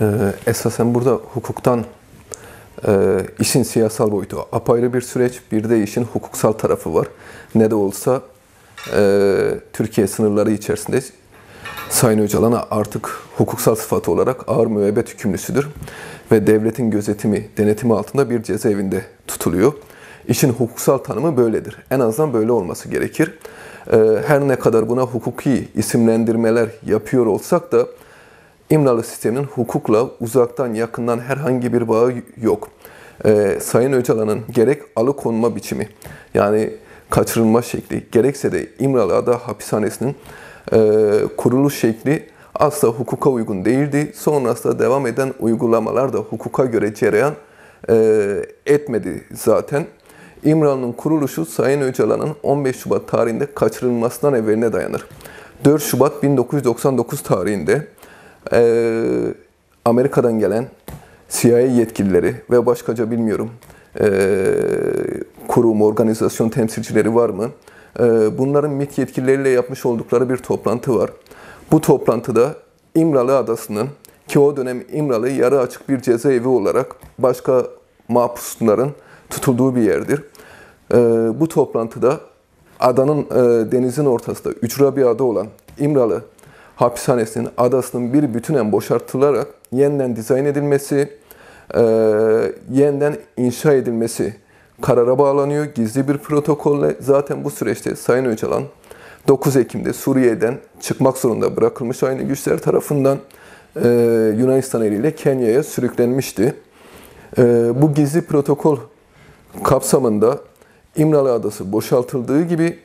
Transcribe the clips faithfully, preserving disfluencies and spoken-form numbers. Ee, esasen burada hukuktan e, işin siyasal boyutu apayrı bir süreç, bir de işin hukuksal tarafı var. Ne de olsa e, Türkiye sınırları içerisinde Sayın Öcalan'a artık hukuksal sıfatı olarak ağır müebbet hükümlüsüdür ve devletin gözetimi, denetimi altında bir cezaevinde tutuluyor. İşin hukuksal tanımı böyledir. En azından böyle olması gerekir. Ee, her ne kadar buna hukuki isimlendirmeler yapıyor olsak da İmralı sisteminin hukukla uzaktan yakından herhangi bir bağı yok. Ee, Sayın Öcalan'ın gerek alıkonma biçimi, yani kaçırılma şekli, gerekse de İmralı Ada Hapishanesi'nin e, kuruluş şekli asla hukuka uygun değildi. Sonrasında devam eden uygulamalar da hukuka göre cereyan e, etmedi zaten. İmralı'nın kuruluşu Sayın Öcalan'ın on beş Şubat tarihinde kaçırılmasından evveline dayanır. dört Şubat bin dokuz yüz doksan dokuz tarihinde Ee, Amerika'dan gelen C I A yetkilileri ve başkaca bilmiyorum ee, kurum, organizasyon temsilcileri var mı? Ee, bunların M I T yetkilileriyle yapmış oldukları bir toplantı var. Bu toplantıda İmralı Adası'nın, ki o dönem İmralı yarı açık bir cezaevi olarak başka mahpusların tutulduğu bir yerdir. Ee, bu toplantıda adanın e, denizin ortasında Üçrabiya'da olan İmralı Hapishanesinin adasının bir bütünen boşaltılarak yeniden dizayn edilmesi, e, yeniden inşa edilmesi karara bağlanıyor. Gizli bir protokolle. Zaten bu süreçte Sayın Öcalan dokuz Ekim'de Suriye'den çıkmak zorunda bırakılmış aynı güçler tarafından e, Yunanistan eliyle Kenya'ya sürüklenmişti. E, bu gizli protokol kapsamında İmralı Adası boşaltıldığı gibi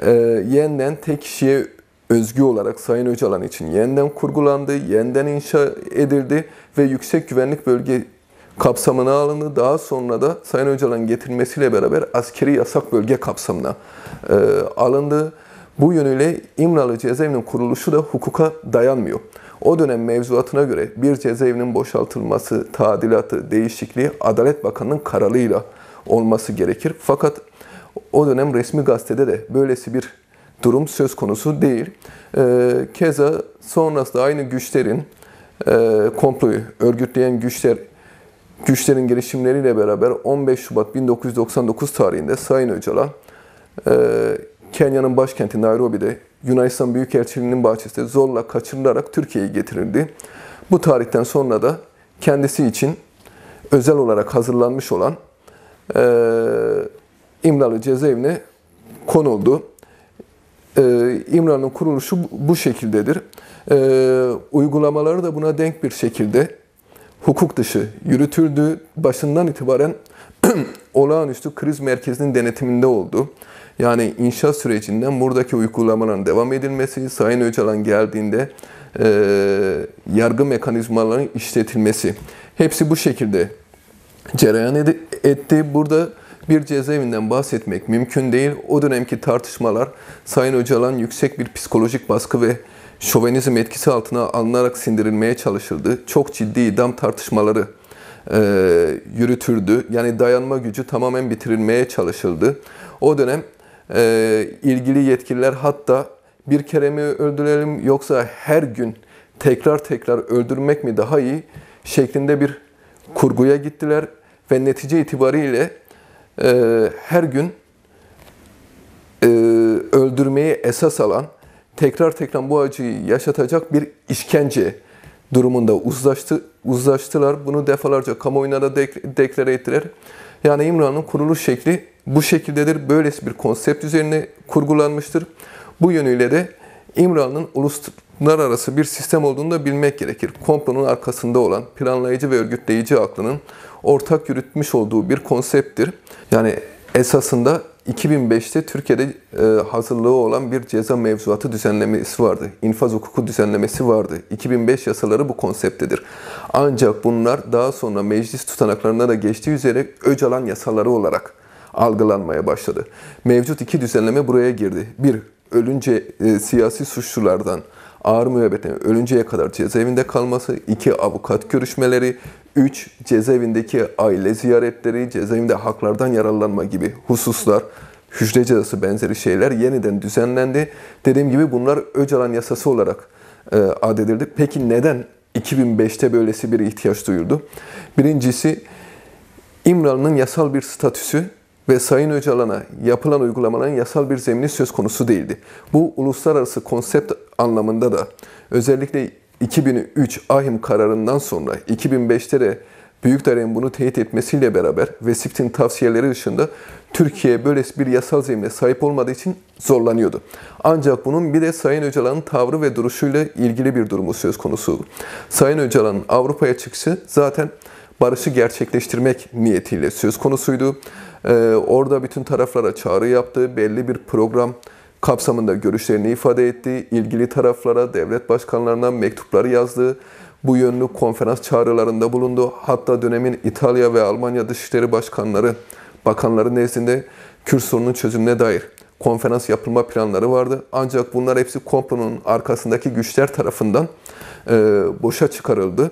e, yeniden tek kişiye özgü olarak Sayın Öcalan için yeniden kurgulandı, yeniden inşa edildi ve yüksek güvenlik bölge kapsamına alındı. Daha sonra da Sayın Öcalan getirilmesiyle beraber askeri yasak bölge kapsamına e, alındı. Bu yönüyle İmralı cezaevinin kuruluşu da hukuka dayanmıyor. O dönem mevzuatına göre bir cezaevinin boşaltılması, tadilatı, değişikliği Adalet Bakanı'nın kararıyla olması gerekir. Fakat o dönem resmi gazetede de böylesi bir durum söz konusu değil. E, keza sonrasında aynı güçlerin e, komployu örgütleyen güçler güçlerin girişimleriyle beraber on beş Şubat bin dokuz yüz doksan dokuz tarihinde Sayın Öcalan e, Kenya'nın başkenti Nairobi'de Yunanistan Büyükelçiliği'nin bahçesinde zorla kaçırılarak Türkiye'ye getirildi. Bu tarihten sonra da kendisi için özel olarak hazırlanmış olan e, İmralı cezaevine konuldu. Ee, İmralı'nın kuruluşu bu şekildedir. Ee, uygulamaları da buna denk bir şekilde hukuk dışı yürütüldü. Başından itibaren olağanüstü kriz merkezinin denetiminde oldu. Yani inşaat sürecinden buradaki uygulamaların devam edilmesi, Sayın Öcalan geldiğinde e, yargı mekanizmalarının işletilmesi. Hepsi bu şekilde cereyan etti. Burada bir cezaevinden bahsetmek mümkün değil. O dönemki tartışmalar Sayın Öcalan yüksek bir psikolojik baskı ve şovenizm etkisi altına alınarak sindirilmeye çalışıldı. Çok ciddi idam tartışmaları e, yürütüldü. Yani dayanma gücü tamamen bitirilmeye çalışıldı. O dönem e, ilgili yetkililer hatta bir kere mi öldürelim yoksa her gün tekrar tekrar öldürmek mi daha iyi şeklinde bir kurguya gittiler ve netice itibariyle Ee, her gün e, öldürmeyi esas alan, tekrar tekrar bu acıyı yaşatacak bir işkence durumunda uzlaştı, uzlaştılar. Bunu defalarca kamuoyuna da dek, deklare ettiler. Yani İmralı'nın kuruluş şekli bu şekildedir. Böylesi bir konsept üzerine kurgulanmıştır. Bu yönüyle de İmralı'nın uluslararası bir sistem olduğunu da bilmek gerekir. Komplonun arkasında olan planlayıcı ve örgütleyici aklının ortak yürütmüş olduğu bir konsepttir. Yani esasında iki bin beş'te Türkiye'de hazırlığı olan bir ceza mevzuatı düzenlemesi vardı. İnfaz hukuku düzenlemesi vardı. iki bin beş yasaları bu konseptedir. Ancak bunlar daha sonra meclis tutanaklarına da geçtiği üzere Öcalan yasaları olarak algılanmaya başladı. Mevcut iki düzenleme buraya girdi. Bir, ölünce e, siyasi suçlulardan ağır müebbetten ölünceye kadar cezaevinde kalması, iki avukat görüşmeleri, üç cezaevindeki aile ziyaretleri, cezaevinde haklardan yararlanma gibi hususlar, hücre cezası benzeri şeyler yeniden düzenlendi. Dediğim gibi bunlar Öcalan yasası olarak e, adedildi. Peki neden iki bin beşte böylesi bir ihtiyaç duyuldu. Birincisi, İmralı'nın yasal bir statüsü ve Sayın Öcalan'a yapılan uygulamaların yasal bir zemini söz konusu değildi. Bu uluslararası konsept anlamında da özellikle iki bin üç A Y M kararından sonra iki bin beşte de Büyükdere'nin bunu teyit etmesiyle beraber ve S I K T'in tavsiyeleri dışında Türkiye böyle bir yasal zemine sahip olmadığı için zorlanıyordu. Ancak bunun bir de Sayın Öcalan'ın tavrı ve duruşuyla ilgili bir durumu söz konusu. Sayın Öcalan'ın Avrupa'ya çıkışı zaten barışı gerçekleştirmek niyetiyle söz konusuydu. Ee, orada bütün taraflara çağrı yaptı, belli bir program kapsamında görüşlerini ifade etti, ilgili taraflara, devlet başkanlarına mektupları yazdı. Bu yönlü konferans çağrılarında bulundu. Hatta dönemin İtalya ve Almanya Dışişleri Başkanları, bakanları nezdinde Kürt sorununun çözümüne dair konferans yapılma planları vardı. Ancak bunlar hepsi komplonun arkasındaki güçler tarafından e, boşa çıkarıldı.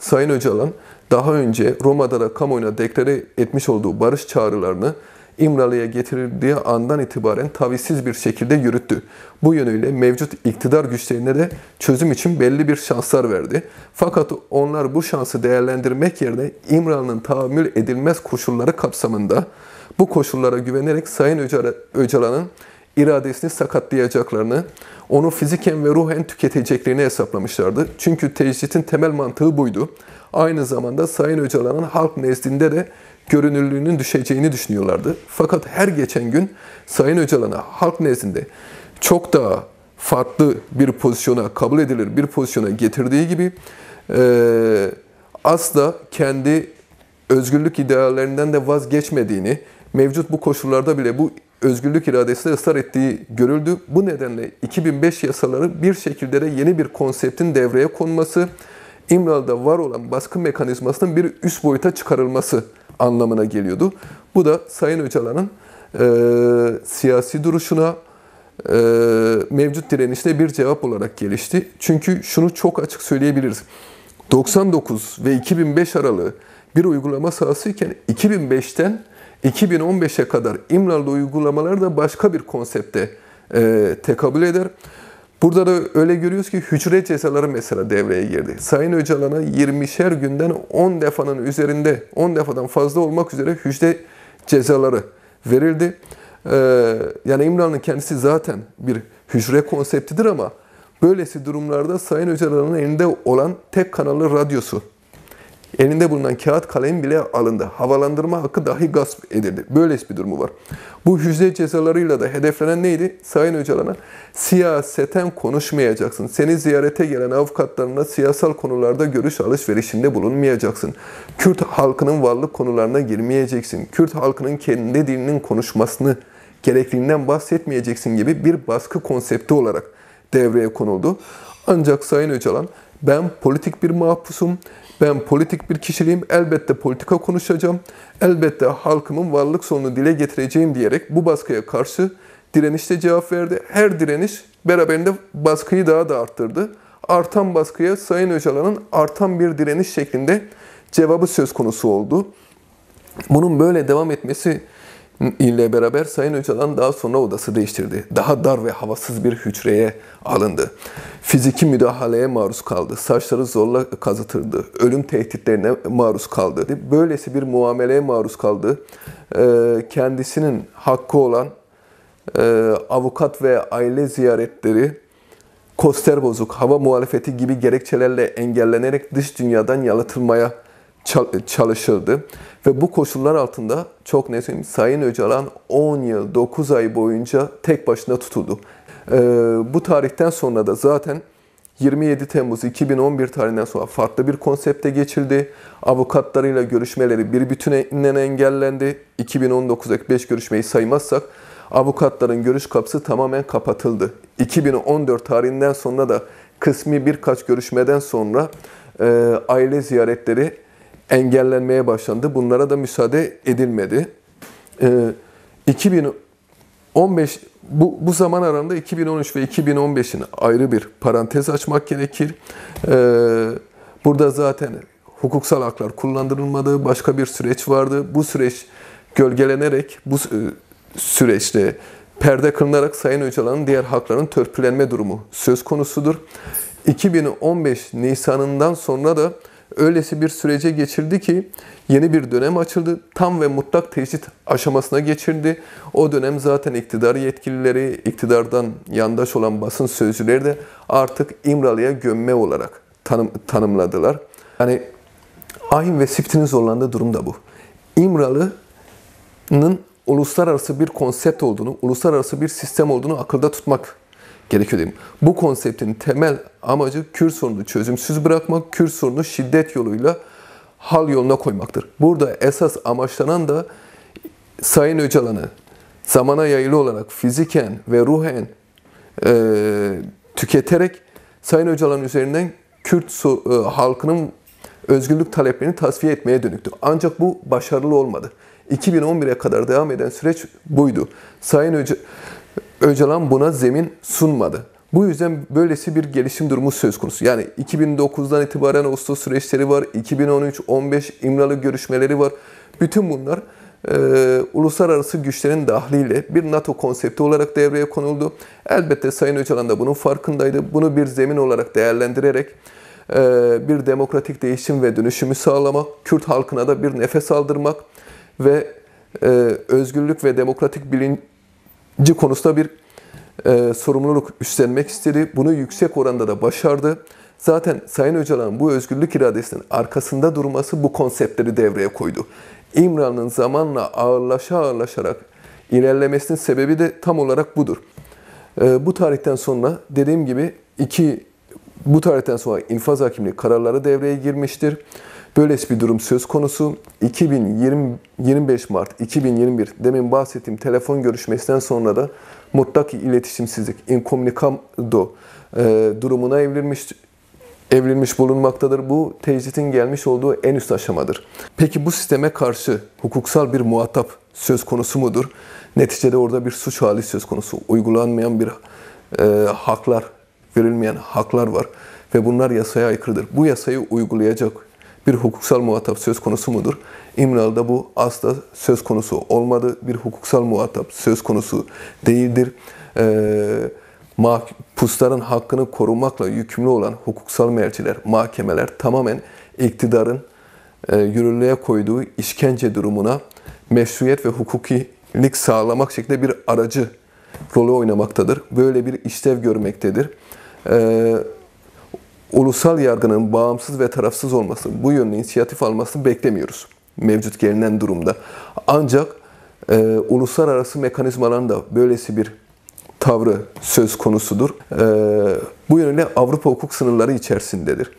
Sayın Öcalan daha önce Roma'da da kamuoyuna deklare etmiş olduğu barış çağrılarını İmralı'ya getirildiği andan itibaren tavizsiz bir şekilde yürüttü. Bu yönüyle mevcut iktidar güçlerine de çözüm için belli bir şanslar verdi. Fakat onlar bu şansı değerlendirmek yerine İmralı'nın tahammül edilmez koşulları kapsamında bu koşullara güvenerek Sayın Öcalan'ın iradesini sakatlayacaklarını, onu fiziken ve ruhen tüketeceklerini hesaplamışlardı. Çünkü tecritin temel mantığı buydu. Aynı zamanda Sayın Öcalan'ın halk nezdinde de görünürlüğünün düşeceğini düşünüyorlardı. Fakat her geçen gün Sayın Öcalan'a halk nezdinde çok daha farklı bir pozisyona, kabul edilir bir pozisyona getirdiği gibi e, asla kendi özgürlük ideallerinden de vazgeçmediğini, mevcut bu koşullarda bile bu özgürlük iradesine ısrar ettiği görüldü. Bu nedenle iki bin beş yasaları bir şekilde de yeni bir konseptin devreye konması, İmralı'da var olan baskı mekanizmasının bir üst boyuta çıkarılması anlamına geliyordu. Bu da Sayın Öcalan'ın e, siyasi duruşuna, e, mevcut direnişine bir cevap olarak gelişti. Çünkü şunu çok açık söyleyebiliriz. doksan dokuz ve iki bin beş aralığı bir uygulama sahası iken iki bin beşten iki bin on beşe kadar İmralı uygulamaları da başka bir konsepte e, tekabül eder. Burada da öyle görüyoruz ki hücre cezaları mesela devreye girdi. Sayın Öcalan'a yirmişer günden on defanın üzerinde, on defadan fazla olmak üzere hücre cezaları verildi. Ee, yani İmralı'nın kendisi zaten bir hücre konseptidir ama böylesi durumlarda Sayın Öcalan'ın elinde olan tek kanallı radyosu, elinde bulunan kağıt kalem bile alındı. Havalandırma hakkı dahi gasp edildi. Böylesi bir durumu var. Bu hücre cezalarıyla da hedeflenen neydi? Sayın Öcalan'a siyaseten konuşmayacaksın. Seni ziyarete gelen avukatlarına siyasal konularda görüş alışverişinde bulunmayacaksın. Kürt halkının varlık konularına girmeyeceksin. Kürt halkının kendi dilinin konuşmasını gerekliliğinden bahsetmeyeceksin gibi bir baskı konsepti olarak devreye konuldu. Ancak Sayın Öcalan, ben politik bir mahpusum, ben politik bir kişiliğim, elbette politika konuşacağım, elbette halkımın varlık sorununu dile getireceğim diyerek bu baskıya karşı direnişte cevap verdi. Her direniş beraberinde baskıyı daha da arttırdı. Artan baskıya Sayın Öcalan'ın artan bir direniş şeklinde cevabı söz konusu oldu. Bunun böyle devam etmesi ile beraber Sayın Öcalan daha sonra odası değiştirdi. Daha dar ve havasız bir hücreye alındı. Fiziki müdahaleye maruz kaldı. Saçları zorla kazıtırdı. Ölüm tehditlerine maruz kaldı. Böylesi bir muameleye maruz kaldı. Kendisinin hakkı olan avukat ve aile ziyaretleri koster bozuk, hava muhalefeti gibi gerekçelerle engellenerek dış dünyadan yalıtılmaya çalışıldı. Ve bu koşullar altında çok net söyleyeyim, Sayın Öcalan on yıl dokuz ay boyunca tek başına tutuldu. Ee, bu tarihten sonra da zaten yirmi yedi Temmuz iki bin on bir tarihinden sonra farklı bir konsepte geçildi. Avukatlarıyla görüşmeleri bir bütünen engellendi. iki bin on dokuzdaki beş görüşmeyi saymazsak avukatların görüş kapısı tamamen kapatıldı. iki bin on dört tarihinden sonra da kısmi birkaç görüşmeden sonra e, aile ziyaretleri engellenmeye başlandı. Bunlara da müsaade edilmedi. Ee, iki bin on beş bu, bu zaman aralığında iki bin on üç ve iki bin on beşin ayrı bir parantez açmak gerekir. Ee, burada zaten hukuksal haklar kullandırılmadığı başka bir süreç vardı. Bu süreç gölgelenerek, bu süreçte perde kırılarak Sayın Öcalan'ın diğer hakların törpülenme durumu söz konusudur. iki bin on beş Nisan'ından sonra da öylesi bir sürece geçirdi ki yeni bir dönem açıldı. Tam ve mutlak tecrit aşamasına geçirdi. O dönem zaten iktidar yetkilileri, iktidardan yandaş olan basın sözcüleri de artık İmralı'ya gömme olarak tanım, tanımladılar. Yani A Y M ve C P T'nin zorlandığı durum da bu. İmralı'nın uluslararası bir konsept olduğunu, uluslararası bir sistem olduğunu akılda tutmak gerekiyor diyeyim. Bu konseptin temel amacı Kürt sorununu çözümsüz bırakmak, Kürt sorununu şiddet yoluyla hal yoluna koymaktır. Burada esas amaçlanan da Sayın Öcalan'ı zamana yayılı olarak fiziken ve ruhen e, tüketerek Sayın Öcalan üzerinden Kürt so e, halkının özgürlük taleplerini tasfiye etmeye dönüktü. Ancak bu başarılı olmadı. iki bin on bire kadar devam eden süreç buydu. Sayın Öca Öcalan buna zemin sunmadı. Bu yüzden böylesi bir gelişim durumu söz konusu. Yani iki bin dokuzdan itibaren Ağustos süreçleri var, iki bin on üç on beş İmralı görüşmeleri var. Bütün bunlar e, uluslararası güçlerin dahliyle bir NATO konsepti olarak devreye konuldu. Elbette Sayın Öcalan da bunun farkındaydı. Bunu bir zemin olarak değerlendirerek e, bir demokratik değişim ve dönüşümü sağlamak, Kürt halkına da bir nefes aldırmak ve e, özgürlük ve demokratik bilinç konusunda bir e, sorumluluk üstlenmek istedi. Bunu yüksek oranda da başardı. Zaten Sayın Öcalan'ın bu özgürlük iradesinin arkasında durması bu konseptleri devreye koydu. İmralı'nın zamanla ağırlaşa ağırlaşarak ilerlemesinin sebebi de tam olarak budur. E, bu tarihten sonra dediğim gibi iki bu tarihten sonra infaz hakimliği kararları devreye girmiştir. Böylesi bir durum söz konusu. yirmi beş Mart iki bin yirmi bir demin bahsettiğim telefon görüşmesinden sonra da mutlak iletişimsizlik, incommunicado e, durumuna evrilmiş evrilmiş bulunmaktadır. Bu tecritin gelmiş olduğu en üst aşamadır. Peki bu sisteme karşı hukuksal bir muhatap söz konusu mudur? Neticede orada bir suç hali söz konusu. Uygulanmayan bir e, haklar, verilmeyen haklar var ve bunlar yasaya aykırıdır. Bu yasayı uygulayacak bir hukuksal muhatap söz konusu mudur? İmralı'da bu asla söz konusu olmadı. Bir hukuksal muhatap söz konusu değildir. Ee, mahpusların hakkını korumakla yükümlü olan hukuksal merciler, mahkemeler tamamen iktidarın e, yürürlüğe koyduğu işkence durumuna meşruiyet ve hukukilik sağlamak şeklinde bir aracı rolü oynamaktadır. Böyle bir işlev görmektedir. Ee, Ulusal yargının bağımsız ve tarafsız olması, bu yönlü inisiyatif almasını beklemiyoruz mevcut gelinen durumda. Ancak e, uluslararası mekanizmaların da böylesi bir tavrı söz konusudur. E, bu yönüyle Avrupa hukuk sınırları içerisindedir.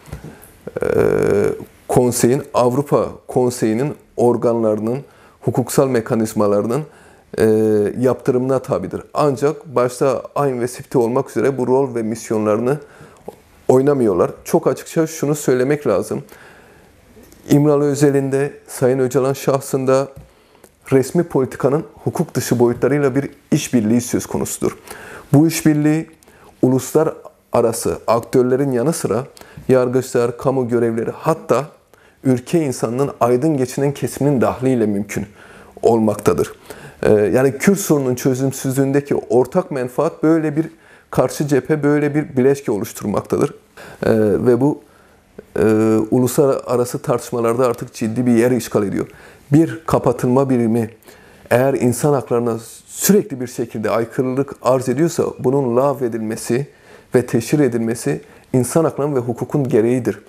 E, konseyin, Avrupa Konseyi'nin organlarının, hukuksal mekanizmalarının e, yaptırımına tabidir. Ancak başta A Y M ve C P T olmak üzere bu rol ve misyonlarını oynamıyorlar. Çok açıkça şunu söylemek lazım. İmralı özelinde, Sayın Öcalan şahsında resmi politikanın hukuk dışı boyutlarıyla bir işbirliği söz konusudur. Bu işbirliği uluslararası aktörlerin yanı sıra yargıçlar, kamu görevleri, hatta ülke insanının aydın geçinen kesiminin dahliyle mümkün olmaktadır. Ee, yani Kürt sorunun çözümsüzlüğündeki ortak menfaat böyle bir karşı cephe, böyle bir bileşke oluşturmaktadır. Ee, ve bu e, uluslararası tartışmalarda artık ciddi bir yer işgal ediyor. Bir kapatılma birimi eğer insan haklarına sürekli bir şekilde aykırılık arz ediyorsa bunun lağvedilmesi ve teşhir edilmesi insan haklarının ve hukukun gereğidir.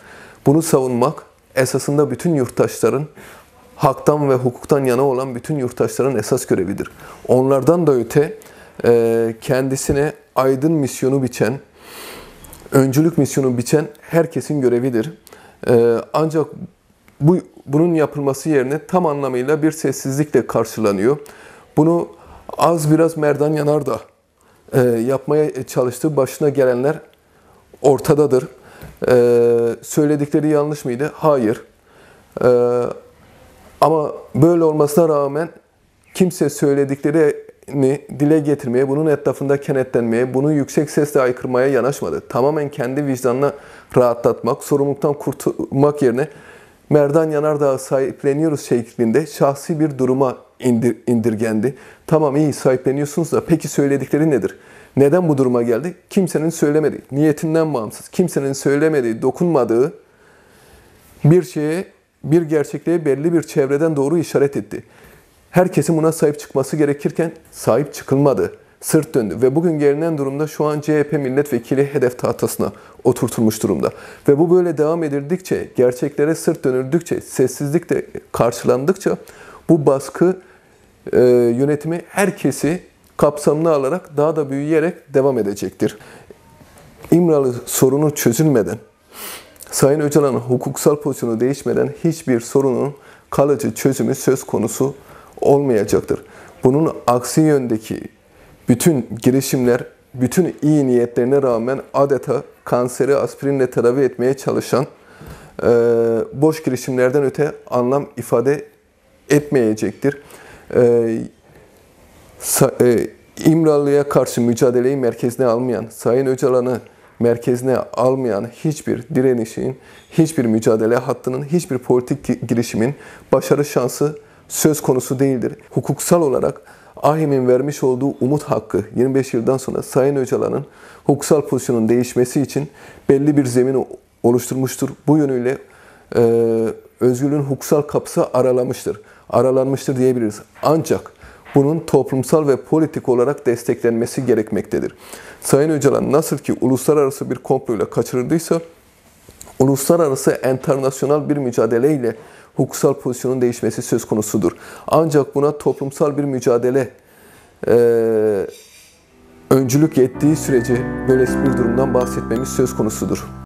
Bunu savunmak esasında bütün yurttaşların, haktan ve hukuktan yana olan bütün yurttaşların esas görevidir. Onlardan da öte e, kendisine aydın misyonu biçen, öncülük misyonu biçen herkesin görevidir. Ee, ancak bu, bunun yapılması yerine tam anlamıyla bir sessizlikle karşılanıyor. Bunu az biraz Merdan Yanardağ e, yapmaya çalıştığı, başına gelenler ortadadır. Ee, söyledikleri yanlış mıydı? Hayır. Ee, ama böyle olmasına rağmen kimse söyledikleri dile getirmeye, bunun etrafında kenetlenmeye, bunu yüksek sesle aykırmaya yanaşmadı. Tamamen kendi vicdanına rahatlatmak, sorumluluktan kurtulmak yerine Merdan Yanardağ'a sahipleniyoruz şeklinde şahsi bir duruma indir, indirgendi. Tamam, iyi sahipleniyorsunuz da peki söyledikleri nedir? Neden bu duruma geldi? Kimsenin söylemediği, niyetinden bağımsız, kimsenin söylemediği, dokunmadığı bir şeye, bir gerçekliğe belli bir çevreden doğru işaret etti. Herkesin buna sahip çıkması gerekirken sahip çıkılmadı. Sırt döndü ve bugün gelinen durumda şu an C H P milletvekili hedef tahtasına oturtulmuş durumda. Ve bu böyle devam edildikçe, gerçeklere sırt dönüldükçe, sessizlik de karşılandıkça bu baskı e, yönetimi herkesi kapsamına alarak daha da büyüyerek devam edecektir. İmralı sorunu çözülmeden, Sayın Öcalan'ın hukuksal pozisyonu değişmeden hiçbir sorunun kalıcı çözümü söz konusu olmayacaktır. Bunun aksi yöndeki bütün girişimler, bütün iyi niyetlerine rağmen adeta kanseri aspirinle tedavi etmeye çalışan e, boş girişimlerden öte anlam ifade etmeyecektir. E, e, İmralı'ya karşı mücadeleyi merkezine almayan, Sayın Öcalan'ı merkezine almayan hiçbir direnişin, hiçbir mücadele hattının, hiçbir politik girişimin başarı şansı söz konusu değildir. Hukuksal olarak A Y M'in vermiş olduğu umut hakkı yirmi beş yıldan sonra Sayın Öcalan'ın hukuksal pozisyonun değişmesi için belli bir zemini oluşturmuştur. Bu yönüyle e, özgürlüğün hukuksal kapısı aralamıştır. Aralanmıştır diyebiliriz. Ancak bunun toplumsal ve politik olarak desteklenmesi gerekmektedir. Sayın Öcalan nasıl ki uluslararası bir komployla kaçırıldıysa, uluslararası enternasyonal bir mücadeleyle hukuksal pozisyonun değişmesi söz konusudur. Ancak buna toplumsal bir mücadele e, öncülük ettiği sürece böyle bir durumdan bahsetmemiz söz konusudur.